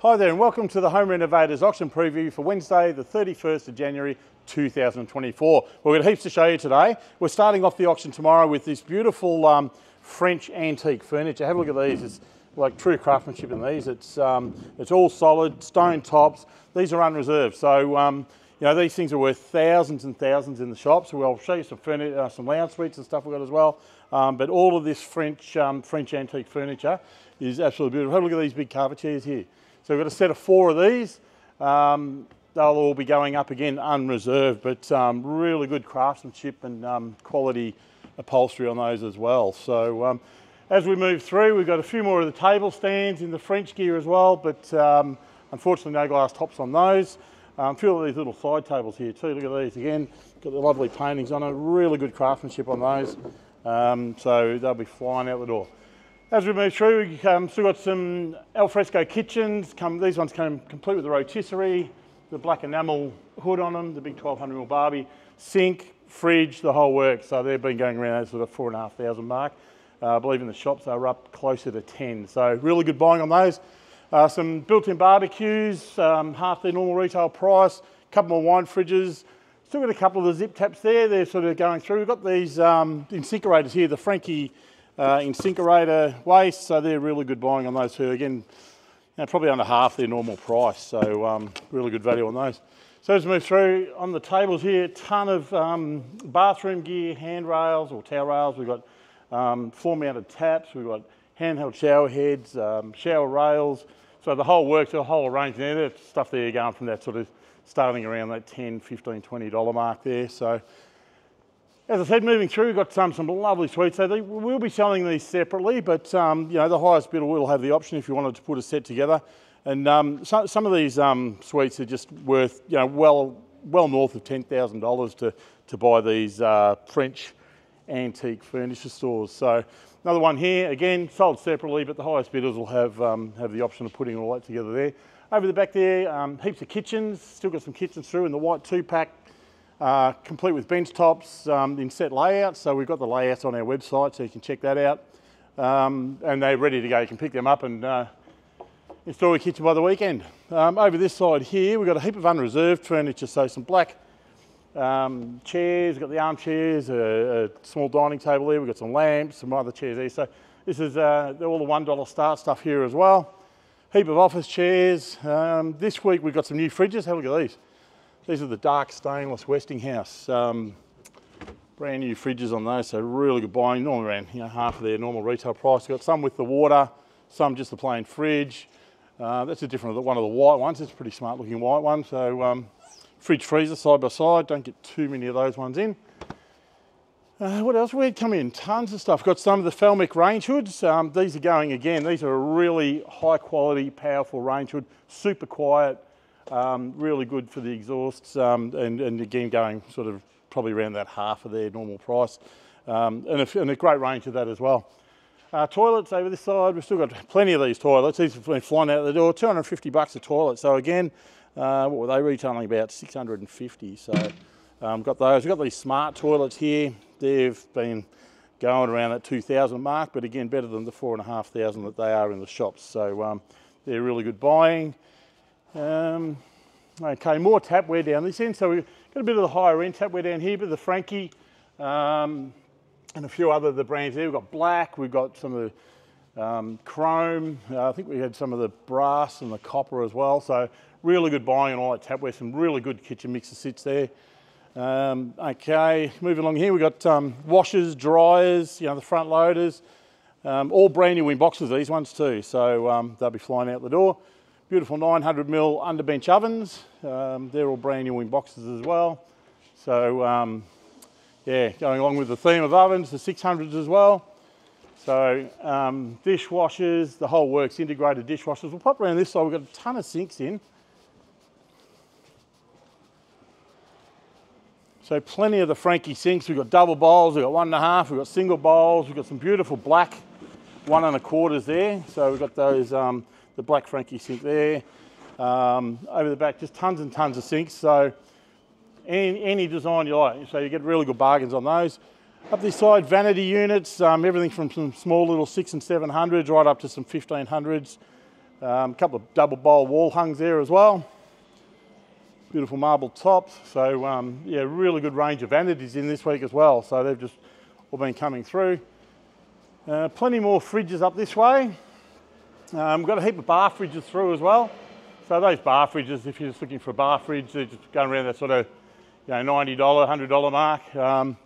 Hi there and welcome to the Home Renovators Auction Preview for Wednesday the 31st of January 2024. We've got heaps to show you today. We're starting off the auction tomorrow with this beautiful French antique furniture. Have a look at these, it's like true craftsmanship in these. It's all solid, stone tops. These are unreserved, so you know, these things are worth thousands and thousands in the shop, so I'll show you some furniture, some lounge suites and stuff we've got as well. But all of this French antique furniture is absolutely beautiful. Have a look at these big carpet chairs here. So we've got a set of four of these. They'll all be going up again unreserved, but really good craftsmanship and quality upholstery on those as well. So as we move through, we've got a few more of the table stands in the French gear as well, but unfortunately no glass tops on those. A few of these little side tables here too, look at these again, got the lovely paintings on it, really good craftsmanship on those, so they'll be flying out the door. As we move through, we've still got some alfresco kitchens, these ones come complete with the rotisserie, the black enamel hood on them, the big 1200mm barbie, sink, fridge, the whole works, so they've been going around that sort of 4,500 mark. I believe in the shops they were up closer to 10, so really good buying on those. Some built-in barbecues, half their normal retail price, a couple more wine fridges. Still got a couple of the zip taps there, they're sort of going through. We've got these incinerators here, the Franke incinerator waste, so they're really good buying on those too. Again, you know, probably under half their normal price, so really good value on those. So as we move through, on the tables here, a ton of bathroom gear, handrails or towel rails. We've got floor-mounted taps, we've got handheld shower heads, shower rails, so the whole works, the whole range there. There's stuff there going from that sort of starting around that $10, $15, $20 mark there. So as I said, moving through, we've got some lovely suites. So we'll be selling these separately, but you know, the highest bidder will have the option if you wanted to put a set together. And some of these suites are just worth, you know, well north of $10,000 to buy these French antique furniture stores. So another one here, again, sold separately, but the highest bidders will have the option of putting all that together there. Over the back there, heaps of kitchens, still got some kitchens through in the white 2-pack, complete with bench tops in set layouts. So we've got the layouts on our website, so you can check that out. And they're ready to go, you can pick them up and install your kitchen by the weekend. Over this side here, we've got a heap of unreserved furniture, so some black chairs, we've got the armchairs, a small dining table there, we've got some lamps, some other chairs there. So this is all the $1 start stuff here as well. Heap of office chairs. This week we've got some new fridges, have a look at these. These are the dark stainless Westinghouse. Brand new fridges on those, so really good buying, normally around, you know, half of their normal retail price. We've got some with the water, some just the plain fridge. That's a different one of the white ones, it's a pretty smart looking white one. So fridge freezer side by side, don't get too many of those ones in. What else? We'd come in tons of stuff. Got some of the Falmec range hoods. These are going again. These are a really high quality, powerful range hood, super quiet, really good for the exhausts, and again going sort of probably around that half of their normal price, and a great range of that as well. Toilets over this side, we've still got plenty of these toilets. These have been flying out the door, 250 bucks a toilet. So again, what were they retailing? About 650. So got those. We've got these smart toilets here. They've been going around that 2,000 mark, but again, better than the 4,500 that they are in the shops. So they're really good buying. Okay, more tapware down this end. So we've got a bit of the higher end tapware down here, but the Franke, and a few other the brands there. We've got black, we've got some of the chrome, I think we had some of the brass and the copper as well, so really good buying on all that tapware, some really good kitchen mixer sits there. Okay, moving along here, we've got washers, dryers, you know, the front loaders, all brand new in boxes, these ones too, so they'll be flying out the door. Beautiful 900mm underbench ovens, they're all brand new in boxes as well, so yeah, going along with the theme of ovens, the 600s as well. So dishwashers, the whole works, integrated dishwashers. We'll pop around this side, we've got a ton of sinks in. So plenty of the Franke sinks. We've got double bowls, we've got 1.5, we've got single bowls, we've got some beautiful black 1.25s there. So we've got those, the black Franke sink there. Over the back, just tons and tons of sinks. So any design you like, so you get really good bargains on those. Up this side, vanity units, everything from some small little 600s and 700s right up to some 1500s. A couple of double bowl wall hungs there as well. Beautiful marble tops. So yeah, really good range of vanities in this week as well. So they've just all been coming through. Plenty more fridges up this way. We've got a heap of bar fridges through as well. So those bar fridges, if you're just looking for a bar fridge, they're just going around that sort of, you know, $90, $100 mark.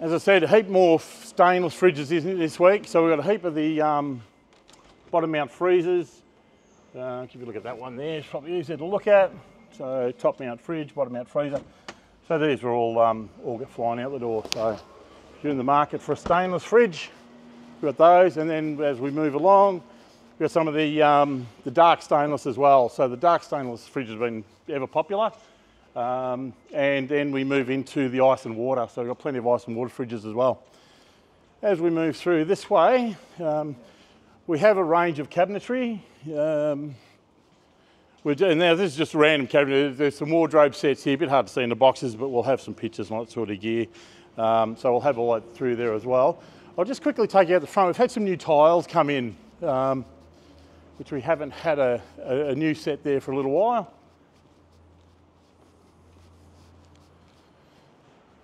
As I said, a heap more stainless fridges this week. So we've got a heap of the bottom mount freezers. Give you a look at that one there, it's probably easier to look at. So top mount fridge, bottom mount freezer. So these were all get flying out the door. So if you're in the market for a stainless fridge, we've got those. And then as we move along, we've got some of the dark stainless as well. So the dark stainless fridge has been ever popular. And then we move into the ice and water. So we've got plenty of ice and water fridges as well. As we move through this way, we have a range of cabinetry. Now this is just random cabinetry. There's some wardrobe sets here, a bit hard to see in the boxes, but we'll have some pictures and all that sort of gear. So we'll have all that through there as well. I'll just quickly take you out the front. We've had some new tiles come in, which we haven't had a new set there for a little while.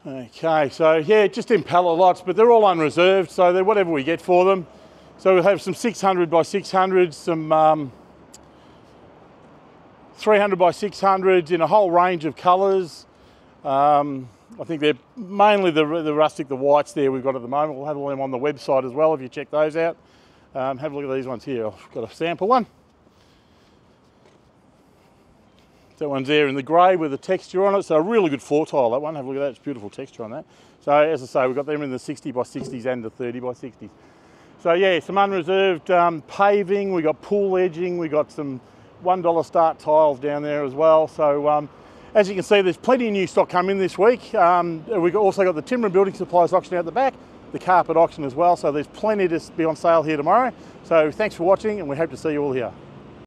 Okay, so yeah, just impeller lots, but they're all unreserved, so they're whatever we get for them. So we'll have some 600 by 600s, some 300 by 600s in a whole range of colours. I think they're mainly the rustic, the whites there we've got at the moment. We'll have all them on the website as well if you check those out. Have a look at these ones here. I've got a sample one. That one's there in the grey with the texture on it. So a really good floor tile, that one. Have a look at that, it's beautiful texture on that. So as I say, we've got them in the 60 by 60s and the 30 by 60s. So yeah, some unreserved paving, we got pool edging, we got some $1 start tiles down there as well. So as you can see, there's plenty of new stock coming this week. We've also got the timber and building supplies auction out the back, the carpet auction as well. So there's plenty to be on sale here tomorrow. So thanks for watching and we hope to see you all here.